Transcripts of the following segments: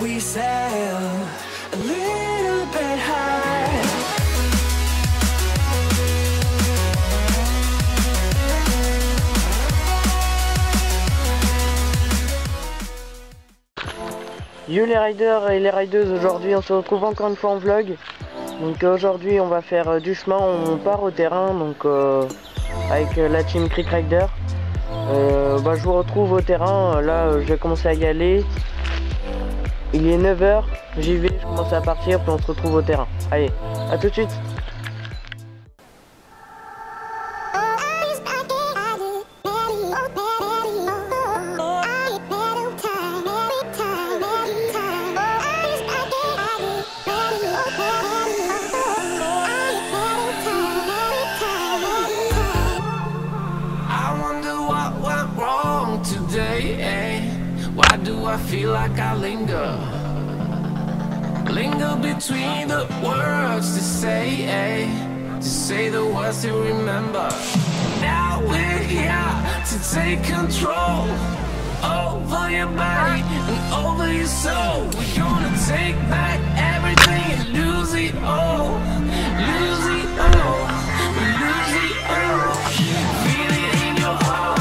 we sail a little bit high. Yo les riders et les rideuses, aujourd'hui on se retrouve encore une fois en vlog. Donc aujourd'hui on va faire du chemin, on part au terrain donc avec la team Creek Rider. Je vous retrouve au terrain, là je vais commencer à y aller. Il est 9h, j'y vais, je commence à partir, puis on se retrouve au terrain. Allez, à tout de suite. I feel like I linger between the words to say the words to remember. Now we're here to take control over your body and over your soul. We're gonna take back everything and lose it all, lose it all, lose it all. Feel it in your heart.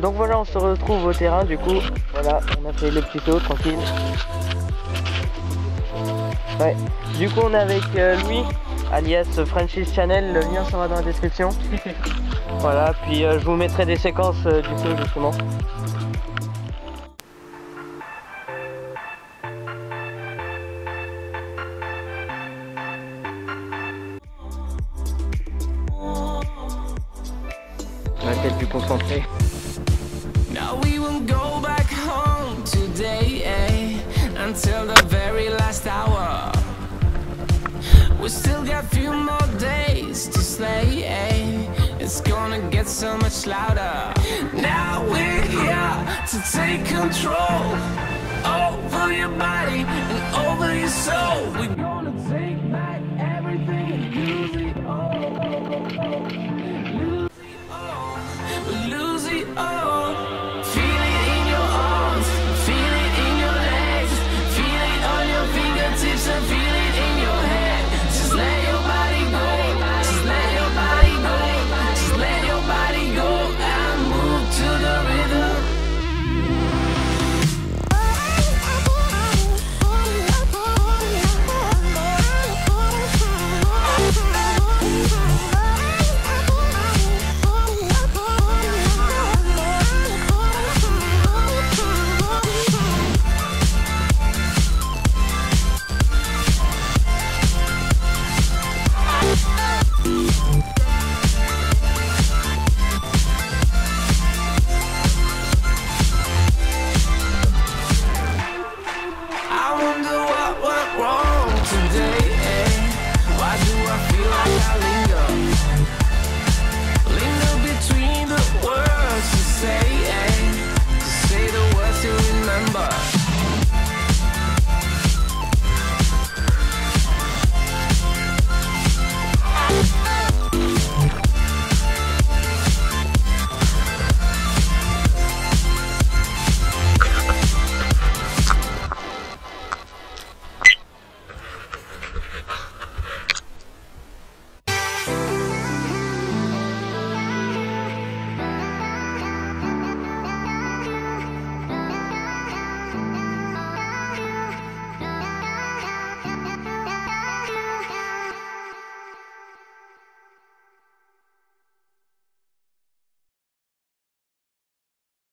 Donc voilà, on se retrouve au terrain du coup. Voilà, on a fait le petit saut tranquille. Ouais. Du coup on est avec Louis, alias Frenchy's Channel, le lien sera dans la description. Voilà, puis je vous mettrai des séquences du saut justement. On va peut-être plus concentrer. Now we will go back home today, until the very last hour. We still got a few more days to slay, it's gonna get so much louder. Now we're here to take control over your body and over your soul.